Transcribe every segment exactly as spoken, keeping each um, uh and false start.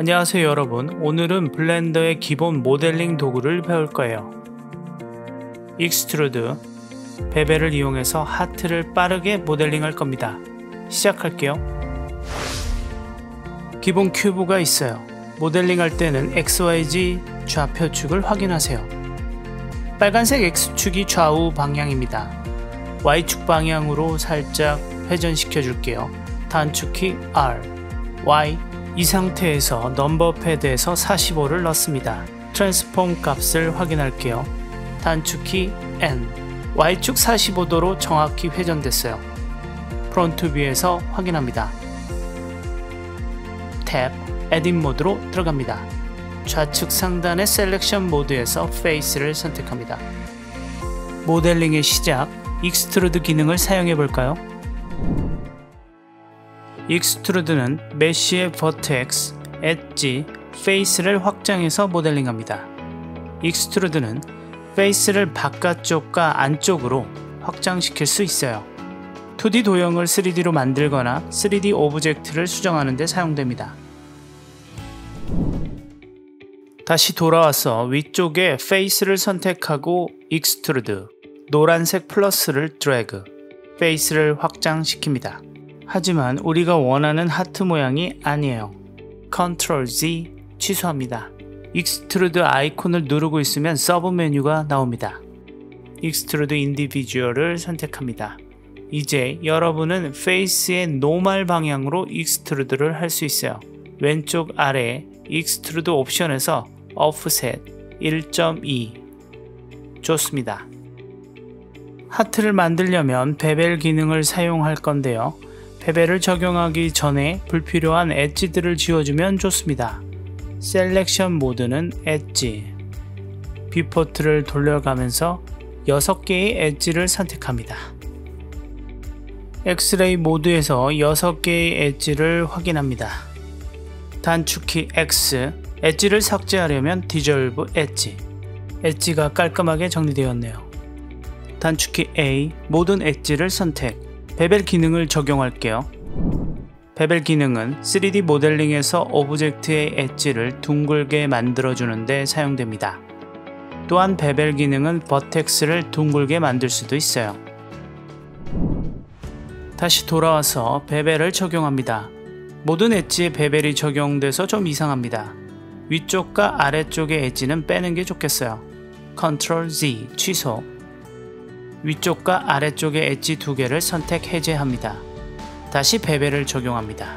안녕하세요 여러분, 오늘은 블렌더의 기본 모델링 도구를 배울 거예요. 익스트루드, 베벨을 이용해서 하트를 빠르게 모델링 할 겁니다. 시작할게요. 기본 큐브가 있어요. 모델링 할 때는 엑스 와이 지 좌표축을 확인하세요. 빨간색 X축이 좌우 방향입니다. Y축 방향으로 살짝 회전시켜 줄게요. 단축키 R, Y. 이 상태에서 넘버 패드에서 사십오를 넣습니다. 트랜스폼 값을 확인할게요. 단축키 N, Y축 사십오 도로 정확히 회전됐어요. 프론트 뷰에서 확인합니다. 탭, 에딧 모드로 들어갑니다. 좌측 상단의 셀렉션 모드에서 페이스를 선택합니다. 모델링의 시작, 익스트루드 기능을 사용해 볼까요? 익스트루드는 메쉬의 버텍스, 엣지, 페이스를 확장해서 모델링합니다. 익스트루드는 페이스를 바깥쪽과 안쪽으로 확장시킬 수 있어요. 투 디 도형을 쓰리 디로 만들거나 쓰리 디 오브젝트를 수정하는 데 사용됩니다. 다시 돌아와서 위쪽에 페이스를 선택하고 익스트루드, 노란색 플러스를 드래그, 페이스를 확장시킵니다. 하지만 우리가 원하는 하트 모양이 아니에요. 컨트롤 지 취소합니다. 익스트루드 아이콘을 누르고 있으면 서브 메뉴가 나옵니다. 익스트루드 인디비주얼을 선택합니다. 이제 여러분은 페이스의 노멀 방향으로 익스트루드를 할 수 있어요. 왼쪽 아래 익스트루드 옵션에서 오프셋 일 점 이. 좋습니다. 하트를 만들려면 베벨 기능을 사용할 건데요. 베벨을 적용하기 전에 불필요한 엣지들을 지워주면 좋습니다. 셀렉션 모드는 엣지, 뷰포트를 돌려가면서 여섯 개의 엣지를 선택합니다. 엑스레이 모드에서 여섯 개의 엣지를 확인합니다. 단축키 X, 엣지를 삭제하려면 디졸브 엣지, 엣지가 깔끔하게 정리되었네요. 단축키 A, 모든 엣지를 선택, 베벨 기능을 적용할게요. 베벨 기능은 쓰리 디 모델링에서 오브젝트의 엣지를 둥글게 만들어주는 데 사용됩니다. 또한 베벨 기능은 버텍스를 둥글게 만들 수도 있어요. 다시 돌아와서 베벨을 적용합니다. 모든 엣지에 베벨이 적용돼서 좀 이상합니다. 위쪽과 아래쪽의 엣지는 빼는 게 좋겠어요. 컨트롤 지 취소, 위쪽과 아래쪽의 엣지 두 개를 선택 해제합니다. 다시 베벨을 적용합니다.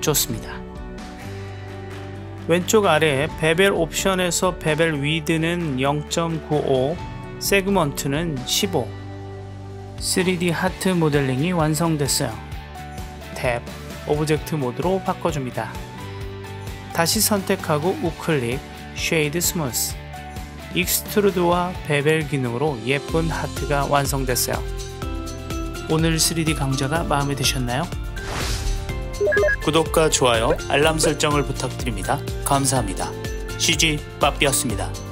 좋습니다. 왼쪽 아래 베벨 옵션에서 베벨 위드는 영 점 구오, 세그먼트는 십오. 쓰리 디 하트 모델링이 완성됐어요. 탭, 오브젝트 모드로 바꿔줍니다. 다시 선택하고 우클릭, 쉐이드 스무스. 익스트루드와 베벨 기능으로 예쁜 하트가 완성됐어요. 오늘 쓰리 디 강좌가 마음에 드셨나요? 구독과 좋아요, 알람 설정을 부탁드립니다. 감사합니다. 씨지 빠삐였습니다.